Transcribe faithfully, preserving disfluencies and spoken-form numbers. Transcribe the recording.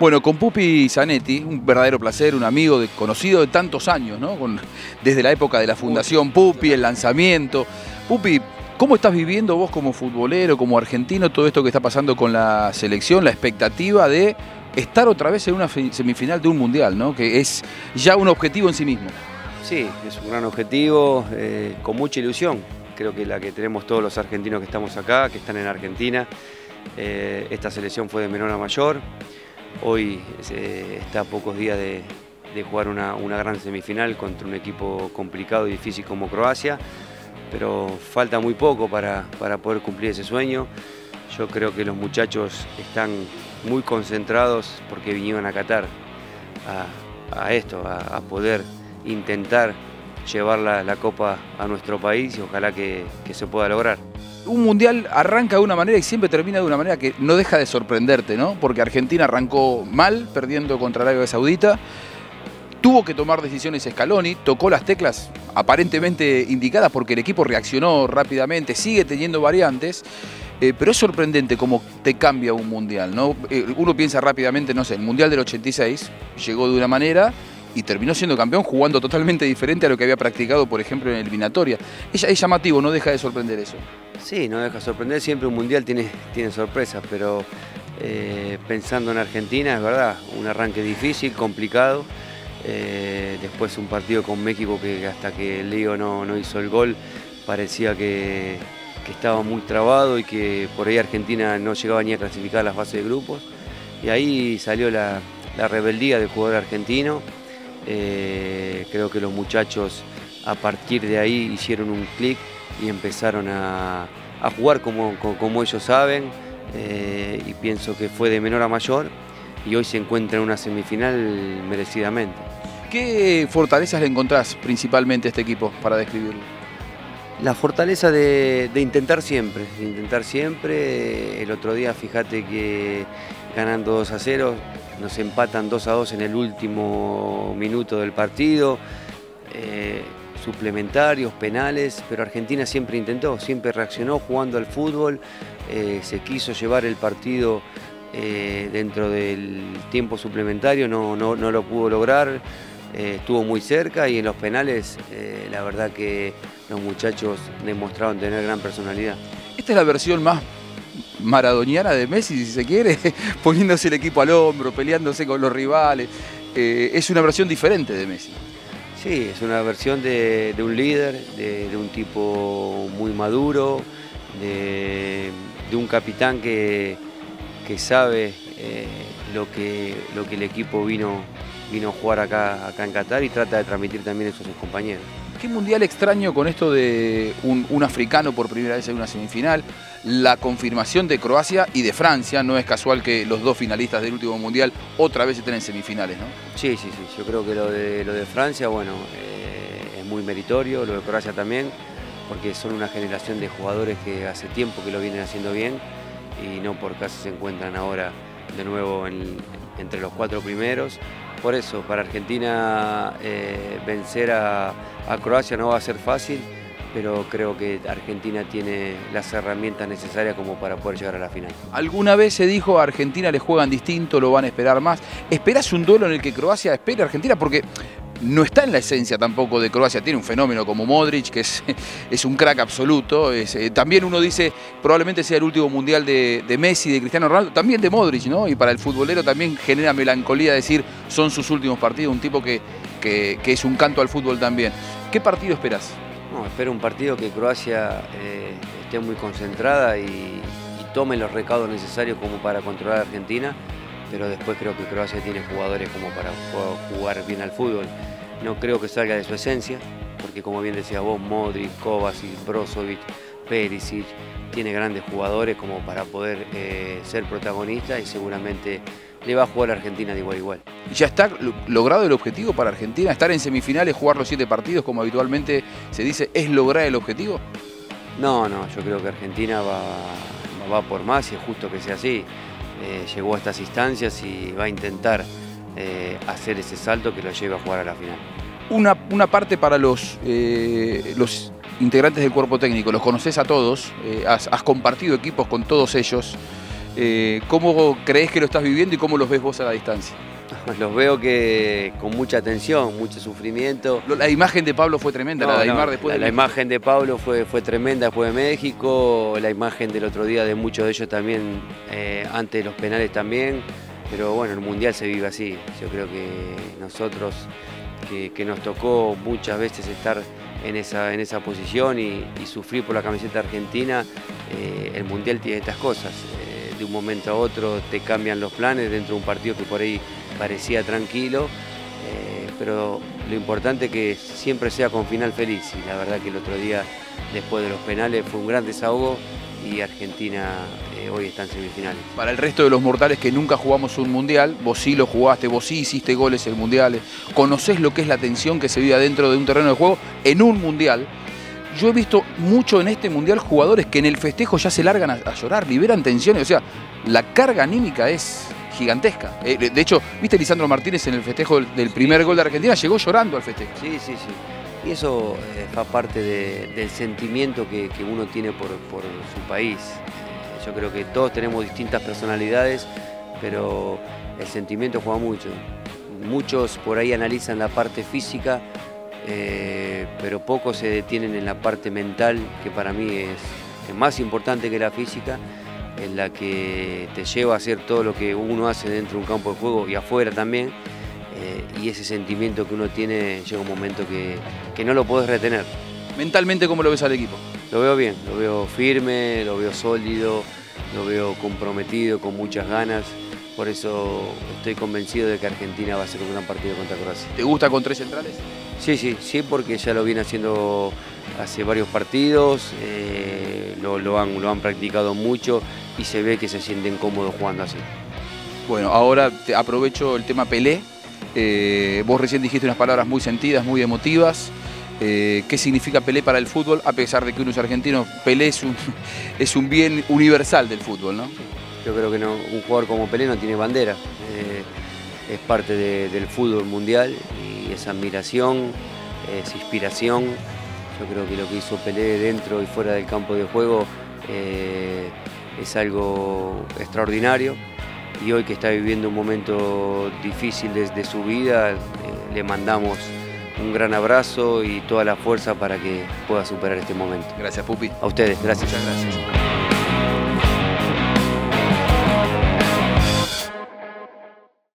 Bueno, con Pupi Zanetti, un verdadero placer, un amigo de, conocido de tantos años, ¿no? Con, desde la época de la fundación Pupi, el lanzamiento. Pupi, ¿cómo estás viviendo vos como futbolero, como argentino, todo esto que está pasando con la selección, la expectativa de estar otra vez en una semifinal de un mundial, ¿no? Que es ya un objetivo en sí mismo? Sí, es un gran objetivo, eh, con mucha ilusión. Creo que la que tenemos todos los argentinos que estamos acá, que están en Argentina. Eh, esta selección fue de menor a mayor. Hoy eh, está a pocos días de, de jugar una, una gran semifinal contra un equipo complicado y difícil como Croacia, pero falta muy poco para, para poder cumplir ese sueño. Yo creo que los muchachos están muy concentrados porque vinieron a Catar a, a esto, a, a poder intentar llevar la, la Copa a nuestro país y ojalá que, que se pueda lograr. Un mundial arranca de una manera y siempre termina de una manera que no deja de sorprenderte, ¿no? Porque Argentina arrancó mal, perdiendo contra Arabia Saudita. Tuvo que tomar decisiones Scaloni, tocó las teclas aparentemente indicadas porque el equipo reaccionó rápidamente, sigue teniendo variantes. Eh, pero es sorprendente cómo te cambia un mundial, ¿no? Eh, uno piensa rápidamente, no sé, el mundial del ochenta y seis llegó de una manera y terminó siendo campeón jugando totalmente diferente a lo que había practicado, por ejemplo, en eliminatoria. Es, es llamativo, no deja de sorprender eso. Sí, no deja sorprender, siempre un mundial tiene, tiene sorpresas, pero eh, pensando en Argentina, es verdad, un arranque difícil, complicado, eh, después un partido con México que hasta que Leo no, no hizo el gol, parecía que, que estaba muy trabado y que por ahí Argentina no llegaba ni a clasificar a las fases de grupos, y ahí salió la, la rebeldía del jugador argentino. Eh, creo que los muchachos a partir de ahí hicieron un clic y empezaron a, a jugar como, como, como ellos saben, eh, y pienso que fue de menor a mayor y hoy se encuentra en una semifinal merecidamente. ¿Qué fortalezas le encontrás principalmente a este equipo para describirlo? La fortaleza de, de intentar siempre, de intentar siempre. El otro día fíjate que ganando dos a cero nos empatan dos a dos en el último minuto del partido, eh, suplementarios, penales, pero Argentina siempre intentó, siempre reaccionó jugando al fútbol, eh, se quiso llevar el partido eh, dentro del tiempo suplementario, no, no, no lo pudo lograr, eh, estuvo muy cerca y en los penales eh, la verdad que los muchachos demostraron tener gran personalidad. Esta es la versión más maradoniana de Messi, si se quiere, poniéndose el equipo al hombro, peleándose con los rivales. Eh, es una versión diferente de Messi. Sí, es una versión de, de un líder, de, de un tipo muy maduro, de, de un capitán que, que sabe eh, lo, que, lo que el equipo vino, vino a jugar acá, acá en Qatar y trata de transmitir también eso a sus compañeros. ¿Qué mundial extraño con esto de un, un africano por primera vez en una semifinal? La confirmación de Croacia y de Francia, no es casual que los dos finalistas del último mundial otra vez estén en semifinales, ¿no? Sí, sí, sí, yo creo que lo de, lo de Francia, bueno, eh, es muy meritorio, lo de Croacia también, porque son una generación de jugadores que hace tiempo que lo vienen haciendo bien y no por casi se encuentran ahora de nuevo en, entre los cuatro primeros. Por eso, para Argentina eh, vencer a, a Croacia no va a ser fácil, pero creo que Argentina tiene las herramientas necesarias como para poder llegar a la final. Alguna vez se dijo a Argentina le juegan distinto, lo van a esperar más. ¿Esperás un duelo en el que Croacia espera a Argentina? Porque no está en la esencia tampoco de Croacia. Tiene un fenómeno como Modric, que es, es un crack absoluto. Es, eh, también uno dice, probablemente sea el último mundial de, de Messi, de Cristiano Ronaldo, también de Modric, ¿no? Y para el futbolero también genera melancolía decir, son sus últimos partidos, un tipo que, que, que es un canto al fútbol también. ¿Qué partido esperás? No, espero un partido que Croacia eh, esté muy concentrada y, y tome los recados necesarios como para controlar a Argentina, pero después creo que Croacia tiene jugadores como para jugar bien al fútbol. No creo que salga de su esencia, porque como bien decía vos, Modric, Kovacic, Brozovic, Perisic, tiene grandes jugadores como para poder eh, ser protagonista y seguramente le va a jugar a Argentina de igual a igual. ¿Ya está logrado el objetivo para Argentina? ¿Estar en semifinales, jugar los siete partidos, como habitualmente se dice, es lograr el objetivo? No, no, yo creo que Argentina va, va por más y es justo que sea así. Eh, llegó a estas instancias y va a intentar eh, hacer ese salto que lo lleve a jugar a la final. Una, una parte para los, eh, los integrantes del cuerpo técnico, los conoces a todos, eh, has, has compartido equipos con todos ellos. Eh, ¿Cómo crees que lo estás viviendo y cómo los ves vos a la distancia? Los veo que con mucha tensión, mucho sufrimiento. La imagen de Pablo fue tremenda, no, la, de Aymar no, después la, de la imagen de Pablo fue, fue tremenda después de México, la imagen del otro día de muchos de ellos también, eh, antes de los penales también, pero bueno, el Mundial se vive así. Yo creo que nosotros, que, que nos tocó muchas veces estar en esa, en esa posición y, y sufrir por la camiseta argentina, eh, el Mundial tiene estas cosas. Eh, de un momento a otro te cambian los planes dentro de un partido que por ahí parecía tranquilo, eh, pero lo importante es que siempre sea con final feliz, y la verdad que el otro día, después de los penales, fue un gran desahogo y Argentina eh, hoy está en semifinales. Para el resto de los mortales que nunca jugamos un Mundial, vos sí lo jugaste, vos sí hiciste goles en Mundiales, conocés lo que es la tensión que se vive dentro de un terreno de juego en un Mundial. Yo he visto mucho en este Mundial jugadores que en el festejo ya se largan a, a llorar, liberan tensiones, o sea, la carga anímica es gigantesca. Eh, de hecho, viste Lisandro Martínez en el festejo del primer gol de Argentina, llegó llorando al festejo. Sí, sí, sí. Y eso va eh, parte de, del sentimiento que, que uno tiene por, por su país. Eh, yo creo que todos tenemos distintas personalidades, pero el sentimiento juega mucho. Muchos por ahí analizan la parte física, eh, pero pocos se detienen en la parte mental, que para mí es, es más importante que la física, en la que te lleva a hacer todo lo que uno hace dentro de un campo de juego y afuera también, eh, y ese sentimiento que uno tiene llega un momento que, que no lo podés retener. ¿Mentalmente cómo lo ves al equipo? Lo veo bien, lo veo firme, lo veo sólido, lo veo comprometido, con muchas ganas, por eso estoy convencido de que Argentina va a ser un gran partido contra Croacia. ¿Te gusta con tres centrales? Sí, sí, sí, porque ya lo viene haciendo hace varios partidos, eh, lo, lo, han, lo han practicado mucho y se ve que se sienten cómodos jugando así. Bueno, ahora te aprovecho el tema Pelé. Eh, vos recién dijiste unas palabras muy sentidas, muy emotivas. Eh, ¿Qué significa Pelé para el fútbol? A pesar de que uno es argentino, Pelé es un, es un bien universal del fútbol, ¿no? Yo creo que no, un jugador como Pelé no tiene bandera. Eh, es parte de, del fútbol mundial y es admiración, es inspiración. Yo creo que lo que hizo Pelé dentro y fuera del campo de juego eh, es algo extraordinario, y hoy que está viviendo un momento difícil desde su vida, eh, le mandamos un gran abrazo y toda la fuerza para que pueda superar este momento. Gracias, Pupi. A ustedes, gracias. Muchas gracias.